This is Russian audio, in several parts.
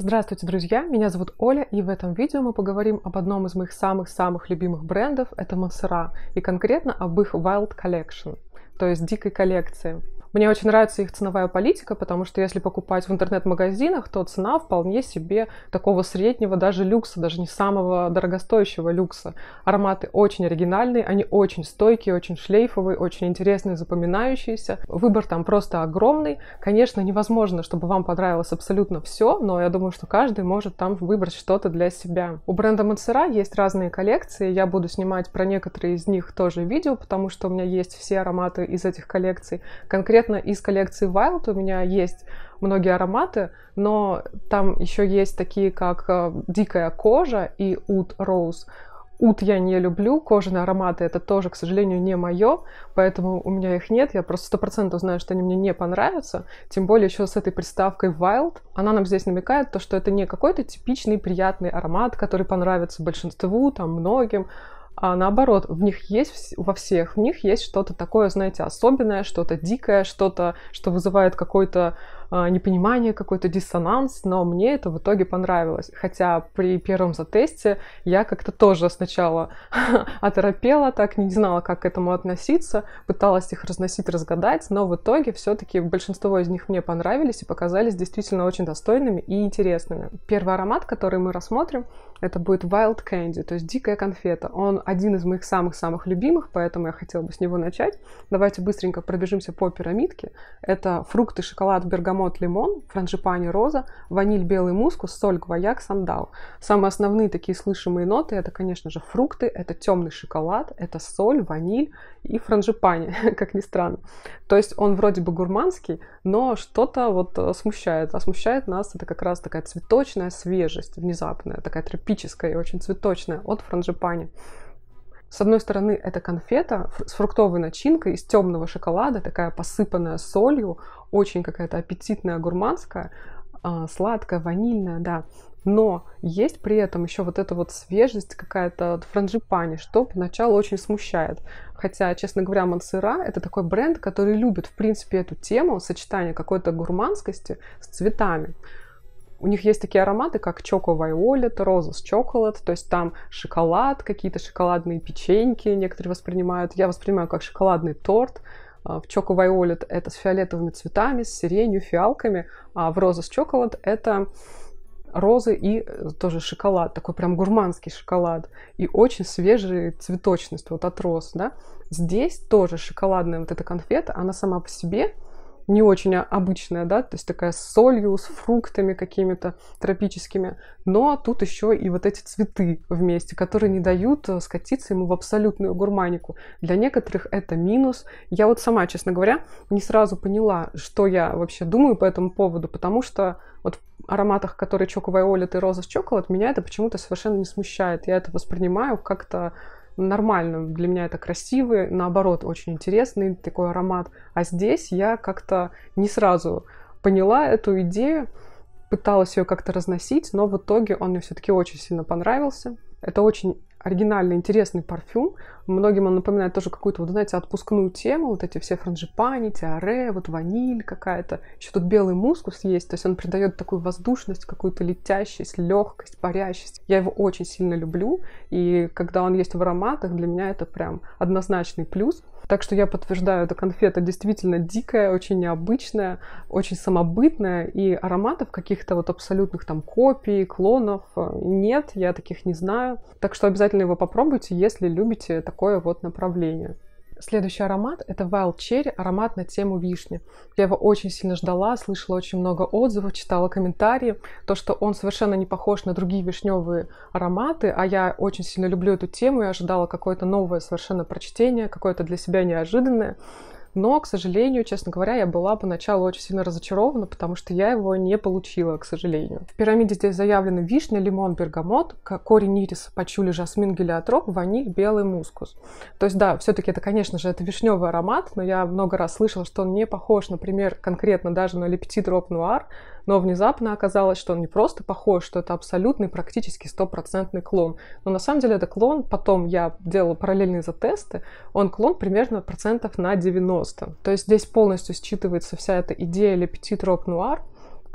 Здравствуйте, друзья! Меня зовут Оля, и в этом видео мы поговорим об одном из моих самых-самых любимых брендов, это Mancera, и конкретно об их Wild Collection, то есть дикой коллекции. Мне очень нравится их ценовая политика, потому что если покупать в интернет-магазинах, то цена вполне себе такого среднего даже люкса, даже не самого дорогостоящего люкса. Ароматы очень оригинальные, они очень стойкие, очень шлейфовые, очень интересные, запоминающиеся. Выбор там просто огромный. Конечно, невозможно, чтобы вам понравилось абсолютно все, но я думаю, что каждый может там выбрать что-то для себя. У бренда Mancera есть разные коллекции, я буду снимать про некоторые из них тоже видео, потому что у меня есть все ароматы из этих коллекций. Конкретно из коллекции Wild у меня есть многие ароматы, но там еще есть такие, как дикая кожа и Oud Rose. Oud я не люблю, кожаные ароматы это тоже, к сожалению, не мое, поэтому у меня их нет, я просто 100% знаю, что они мне не понравятся, тем более еще с этой приставкой Wild. Она нам здесь намекает то, что это не какой-то типичный приятный аромат, который понравится большинству, там, многим, а наоборот, в них есть, во всех в них есть что-то такое, знаете, особенное, что-то дикое, что-то, что вызывает какой-то непонимание, какой-то диссонанс, но мне это в итоге понравилось. Хотя при первом затесте я как-то тоже сначала оторопела, так не знала, как к этому относиться, пыталась их разносить, разгадать, но в итоге все-таки большинство из них мне понравились и показались действительно очень достойными и интересными. Первый аромат, который мы рассмотрим, это будет Wild Candy, то есть дикая конфета. Он один из моих самых-самых любимых, поэтому я хотела бы с него начать. Давайте быстренько пробежимся по пирамидке. Это фрукты, шоколад, бергамот, лимон, франгипани, роза, ваниль, белый мускус, соль, гвояк, сандал. Самые основные такие слышимые ноты это, конечно же, фрукты, это темный шоколад, это соль, ваниль и франгипани, как ни странно. То есть он вроде бы гурманский, но что-то вот смущает. А смущает нас это как раз такая цветочная свежесть, внезапная, такая тропическая и очень цветочная от франгипани. С одной стороны, это конфета с фруктовой начинкой из темного шоколада, такая посыпанная солью, очень какая-то аппетитная, гурманская, сладкая, ванильная, да. Но есть при этом еще вот эта вот свежесть какая-то франгипани, что поначалу очень смущает. Хотя, честно говоря, Mancera это такой бренд, который любит, в принципе, эту тему, сочетание какой-то гурманскости с цветами. У них есть такие ароматы, как Choco Violet, Rose с Chocolate, то есть там шоколад, какие-то шоколадные печеньки некоторые воспринимают. Я воспринимаю как шоколадный торт. В Choco Violet это с фиолетовыми цветами, с сиренью, фиалками, а в Rose с Chocolate это розы и тоже шоколад, такой прям гурманский шоколад. И очень свежая цветочность вот от роз, да. Здесь тоже шоколадная вот эта конфета, она сама по себе не очень обычная, да, то есть такая с солью, с фруктами какими-то тропическими, но тут еще и вот эти цветы вместе, которые не дают скатиться ему в абсолютную гурманику. Для некоторых это минус. Я вот сама, честно говоря, не сразу поняла, что я вообще думаю по этому поводу, потому что вот в ароматах, которые Choco Violet и Rose с Chocolate, меня это почему-то совершенно не смущает. Я это воспринимаю как-то нормально, для меня это красивый, наоборот, очень интересный такой аромат. А здесь я как-то не сразу поняла эту идею, пыталась ее как-то разносить, но в итоге он мне все-таки очень сильно понравился. Это очень оригинальный, интересный парфюм. Многим он напоминает тоже какую-то, вот, знаете, отпускную тему. Вот эти все франгипани, тиаре, вот ваниль какая-то. Еще тут белый мускус есть, то есть он придает такую воздушность, какую-то летящесть, легкость, парящесть. Я его очень сильно люблю, и когда он есть в ароматах, для меня это прям однозначный плюс. Так что я подтверждаю, эта конфета действительно дикая, очень необычная, очень самобытная, и ароматов каких-то вот абсолютных там копий, клонов нет, я таких не знаю. Так что обязательно его попробуйте, если любите такое вот направление. Следующий аромат это Wild Cherry, аромат на тему вишни. Я его очень сильно ждала, слышала очень много отзывов, читала комментарии. То, что он совершенно не похож на другие вишневые ароматы, а я очень сильно люблю эту тему и ожидала какое-то новое совершенно прочтение, какое-то для себя неожиданное. Но, к сожалению, честно говоря, я была поначалу очень сильно разочарована, потому что я его не получила, к сожалению. В пирамиде здесь заявлены вишня, лимон, бергамот, корень ириса, пачули, жасмин, гелиотроп, ваниль, белый мускус. То есть, да, все-таки это, конечно же, это вишневый аромат, но я много раз слышала, что он не похож, например, конкретно даже на Le Petit Rock Noir, но внезапно оказалось, что он не просто похож, что это абсолютный, практически стопроцентный клон. Но на самом деле это клон, потом я делала параллельные затесты, он клон примерно процентов на 90. То есть здесь полностью считывается вся эта идея Le Petit Rock Noir,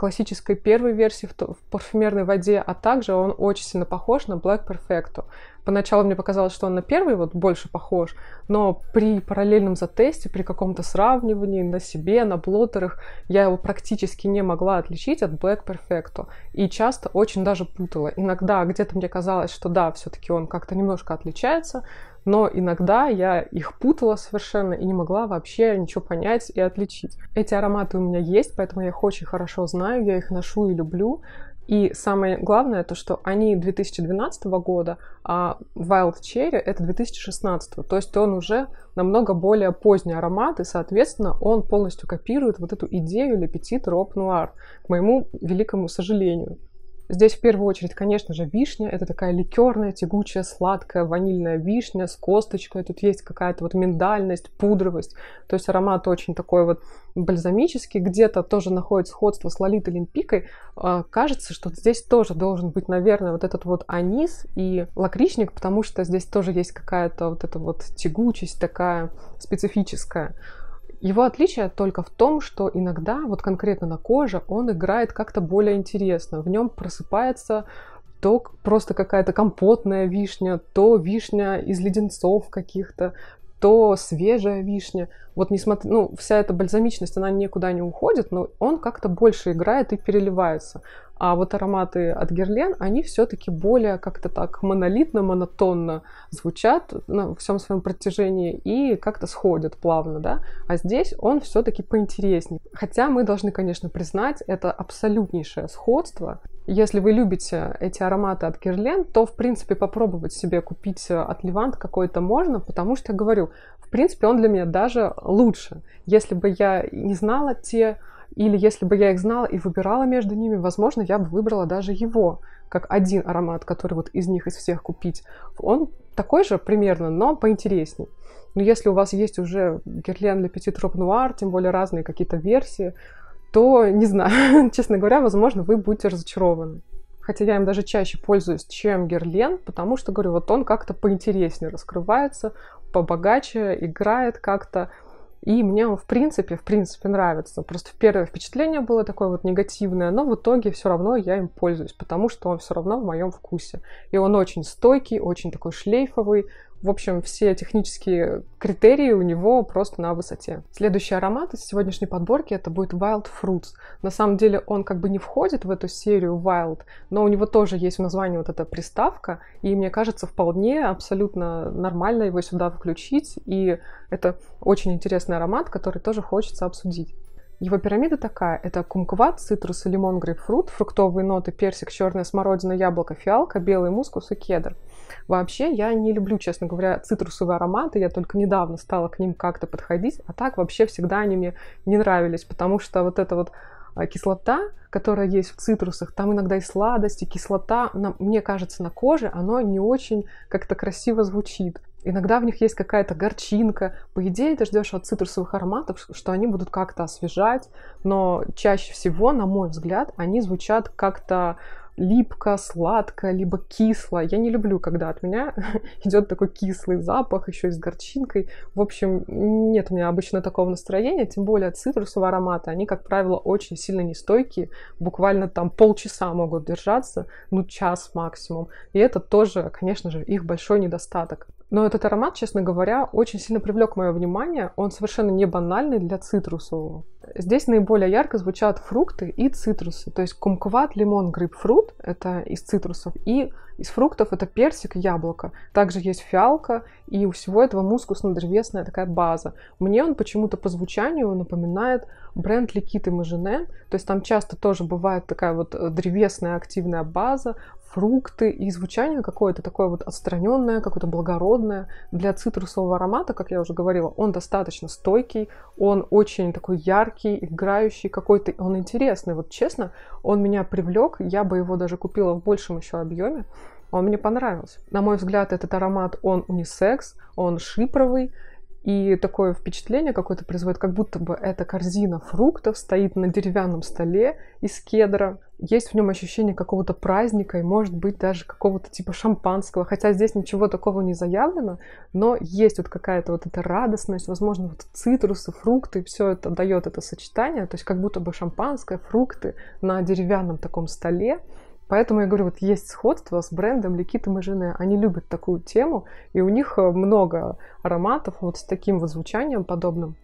классической первой версии в парфюмерной воде, а также он очень сильно похож на Black Perfecto. Поначалу мне показалось, что он на первый вот больше похож, но при параллельном затесте, при каком-то сравнивании на себе, на блоттерах, я его практически не могла отличить от Black Perfecto. И часто очень даже путала. Иногда где-то мне казалось, что да, все-таки он как-то немножко отличается, но иногда я их путала совершенно и не могла вообще ничего понять и отличить. Эти ароматы у меня есть, поэтому я их очень хорошо знаю, я их ношу и люблю. И самое главное, то что они 2012 года, а Wild Cherry это 2016. То есть он уже намного более поздний аромат, и, соответственно, он полностью копирует вот эту идею Le Petit Robe Noir, к моему великому сожалению. Здесь в первую очередь, конечно же, вишня. Это такая ликерная, тягучая, сладкая, ванильная вишня с косточкой. Тут есть какая-то вот миндальность, пудровость. То есть аромат очень такой вот бальзамический. Где-то тоже находит сходство с Лолитой Лемпиккой. Кажется, что здесь тоже должен быть, наверное, вот этот вот анис и лакричник, потому что здесь тоже есть какая-то вот эта вот тягучесть такая специфическая. Его отличие только в том, что иногда, вот конкретно на коже, он играет как-то более интересно. В нем просыпается то просто какая-то компотная вишня, то вишня из леденцов каких-то, то свежая вишня. Вот несмотря, ну, вся эта бальзамичность, она никуда не уходит, но он как-то больше играет и переливается. А вот ароматы от Guerlain, они все-таки более как-то так монолитно, монотонно звучат на всем своем протяжении и как-то сходят плавно, да? А здесь он все-таки поинтереснее. Хотя мы должны, конечно, признать, это абсолютнейшее сходство. Если вы любите эти ароматы от Guerlain, то, в принципе, попробовать себе купить от Levante какой-то можно, потому что, говорю, в принципе, он для меня даже лучше. Если бы я не знала те... Или если бы я их знала и выбирала между ними, возможно, я бы выбрала даже его, как один аромат, который вот из них, из всех купить. Он такой же примерно, но поинтересней. Но если у вас есть уже Guerlain Le Petit Robe Noir, тем более разные какие-то версии, то, не знаю, честно говоря, возможно, вы будете разочарованы. Хотя я им даже чаще пользуюсь, чем Guerlain, потому что, говорю, вот он как-то поинтереснее раскрывается, побогаче, играет как-то. И мне он, в принципе, нравится. Просто первое впечатление было такое вот негативное, но в итоге все равно я им пользуюсь, потому что он все равно в моем вкусе. И он очень стойкий, очень такой шлейфовый. В общем, все технические критерии у него просто на высоте. Следующий аромат из сегодняшней подборки это будет Wild Fruits. На самом деле он как бы не входит в эту серию Wild, но у него тоже есть в названии вот эта приставка, и мне кажется, вполне абсолютно нормально его сюда включить, и это очень интересный аромат, который тоже хочется обсудить. Его пирамида такая. Это кумкват, цитрус, лимон, грейпфрут, фруктовые ноты, персик, черная смородина, яблоко, фиалка, белый мускус и кедр. Вообще, я не люблю, честно говоря, цитрусовые ароматы. Я только недавно стала к ним как-то подходить. А так вообще всегда они мне не нравились, потому что вот эта вот кислота, которая есть в цитрусах, там иногда и сладость, и кислота, мне кажется, на коже, оно не очень как-то красиво звучит. Иногда в них есть какая-то горчинка. По идее, ты ждешь от цитрусовых ароматов, что они будут как-то освежать, но чаще всего, на мой взгляд, они звучат как-то липко, сладко, либо кисло. Я не люблю, когда от меня идет такой кислый запах, еще и с горчинкой. В общем, нет у меня обычно такого настроения, тем более цитрусовые ароматы, они, как правило, очень сильно нестойкие, буквально там полчаса могут держаться, ну час максимум. И это тоже, конечно же, их большой недостаток. Но этот аромат, честно говоря, очень сильно привлек мое внимание. Он совершенно не банальный для цитрусового. Здесь наиболее ярко звучат фрукты и цитрусы. То есть кумкват, лимон, грейпфрут, это из цитрусов, и из фруктов это персик и яблоко. Также есть фиалка, и у всего этого мускусно-древесная такая база. Мне он почему-то по звучанию напоминает бренд Ликиты Мажене. То есть там часто тоже бывает такая вот древесная активная база, фрукты и звучание какое-то такое вот отстраненное, какое-то благородное. Для цитрусового аромата, как я уже говорила, он достаточно стойкий, он очень такой яркий, играющий какой-то, он интересный. Вот честно, он меня привлек, я бы его даже купила в большем еще объеме, он мне понравился. На мой взгляд, этот аромат, он унисекс, он шипровый. И такое впечатление какое-то производит, как будто бы эта корзина фруктов стоит на деревянном столе из кедра. есть в нем ощущение какого-то праздника и, может быть, даже какого-то типа шампанского. Хотя здесь ничего такого не заявлено, но есть вот какая-то вот эта радостность, возможно, вот цитрусы, фрукты, все это дает это сочетание, то есть как будто бы шампанское, фрукты на деревянном таком столе. Поэтому я говорю, вот есть сходство с брендом Ликиты Мажене. Они любят такую тему, и у них много ароматов вот с таким вот звучанием подобным.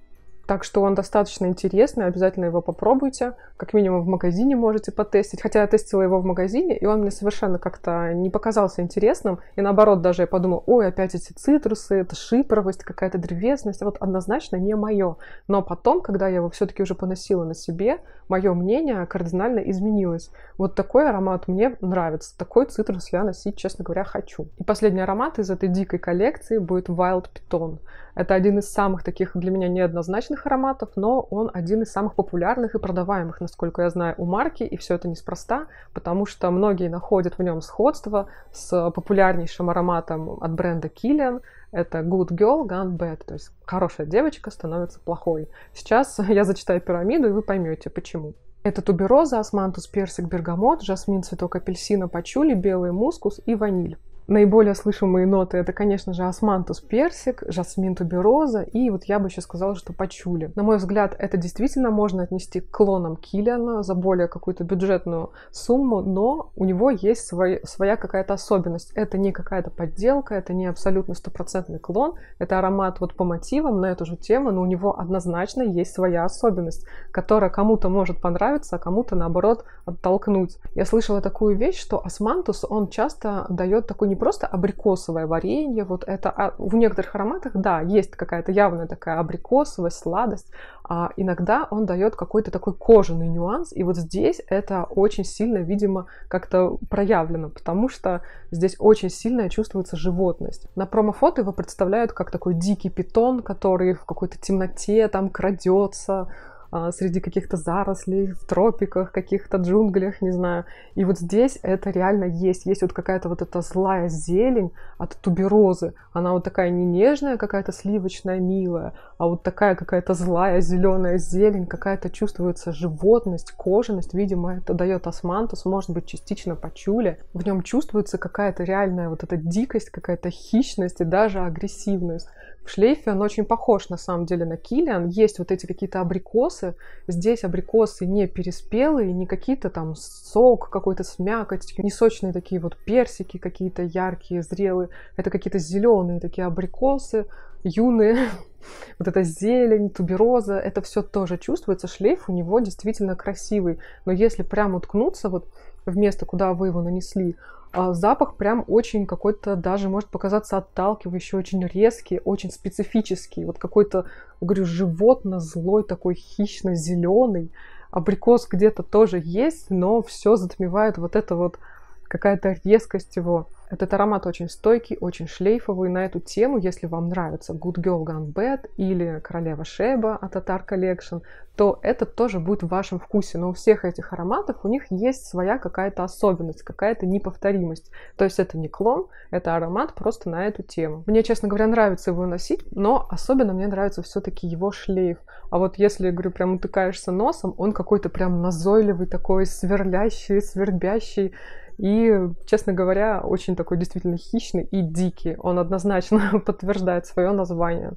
Так что он достаточно интересный, обязательно его попробуйте. Как минимум в магазине можете потестить. Хотя я тестила его в магазине, и он мне совершенно как-то не показался интересным. И наоборот, даже я подумала, ой, опять эти цитрусы, это шипровость, какая-то древесность. Вот однозначно не мое. Но потом, когда я его все-таки уже поносила на себе, мое мнение кардинально изменилось. Вот такой аромат мне нравится. Такой цитрус я носить, честно говоря, хочу. И последний аромат из этой дикой коллекции будет Wild Python. Это один из самых таких для меня неоднозначных ароматов, но он один из самых популярных и продаваемых, насколько я знаю, у марки. И все это неспроста, потому что многие находят в нем сходство с популярнейшим ароматом от бренда Kilian. Это Good Girl Gone Bad, то есть хорошая девочка становится плохой. Сейчас я зачитаю пирамиду, и вы поймете, почему. Это тубероза, османтус, персик, бергамот, жасмин, цветок апельсина, пачули, белый мускус и ваниль. Наиболее слышимые ноты это, конечно же, османтус персик, жасмин тубероза и вот я бы еще сказала, что пачули. На мой взгляд, это действительно можно отнести к клонам Килиана за более какую-то бюджетную сумму, но у него есть своя какая-то особенность. Это не какая-то подделка, это не абсолютно стопроцентный клон, это аромат вот по мотивам на эту же тему, но у него однозначно есть своя особенность, которая кому-то может понравиться, а кому-то, наоборот, оттолкнуть. Я слышала такую вещь, что османтус, он часто дает такой не просто абрикосовое варенье, вот это в некоторых ароматах, да, есть какая-то явная такая абрикосовая сладость, а иногда он дает какой-то такой кожаный нюанс, и вот здесь это очень сильно, видимо, как-то проявлено, потому что здесь очень сильно чувствуется животность. На промофото его представляют как такой дикий питон, который в какой-то темноте там крадется, среди каких-то зарослей, в тропиках, каких-то джунглях, не знаю. И вот здесь это реально есть. Есть вот какая-то вот эта злая зелень от туберозы. Она вот такая не нежная какая-то сливочная, милая, а вот такая какая-то злая зеленая зелень, какая-то чувствуется животность, кожаность. Видимо, это дает османтус, может быть, частично пачули. В нем чувствуется какая-то реальная вот эта дикость, какая-то хищность и даже агрессивность. В шлейфе он очень похож, на самом деле, на Килиан. Есть вот эти какие-то абрикосы. Здесь абрикосы не переспелые, не какие-то там сок, какой-то с мякотью, не сочные такие вот персики какие-то яркие, зрелые. Это какие-то зеленые такие абрикосы, юные. Вот эта зелень, тубероза, это все тоже чувствуется. Шлейф у него действительно красивый. Но если прям уткнуться вот в место, куда вы его нанесли, запах прям очень какой-то, даже может показаться отталкивающий, очень резкий, очень специфический. Вот какой-то, говорю, животно-злой, такой хищно-зеленый. Абрикос где-то тоже есть, но все затмевает вот эта вот какая-то резкость его. Этот аромат очень стойкий, очень шлейфовый. На эту тему, если вам нравится Good Girl Gone Bad или Королева Шеба от Atar Collection, то это тоже будет в вашем вкусе. Но у всех этих ароматов у них есть своя какая-то особенность, какая-то неповторимость. То есть это не клон, это аромат просто на эту тему. Мне, честно говоря, нравится его носить, но особенно мне нравится все-таки его шлейф. А вот если, я говорю, прям утыкаешься носом, он какой-то прям назойливый такой, сверлящий, свербящий. И, честно говоря, очень такой действительно хищный и дикий. Он однозначно подтверждает свое название.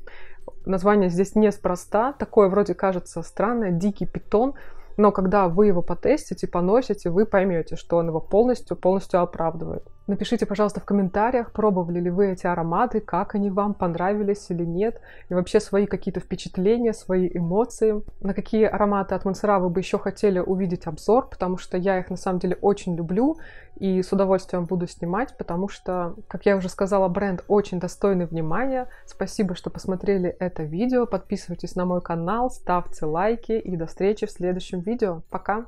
Название здесь неспроста. Такое вроде кажется странное, дикий питон. Но когда вы его потестите, поносите, вы поймете, что он его полностью оправдывает. Напишите, пожалуйста, в комментариях, пробовали ли вы эти ароматы, как они вам понравились или нет, и вообще свои какие-то впечатления, свои эмоции. На какие ароматы от Mancera вы бы еще хотели увидеть обзор, потому что я их на самом деле очень люблю и с удовольствием буду снимать, потому что, как я уже сказала, бренд очень достойный внимания. Спасибо, что посмотрели это видео, подписывайтесь на мой канал, ставьте лайки и до встречи в следующем видео. Пока!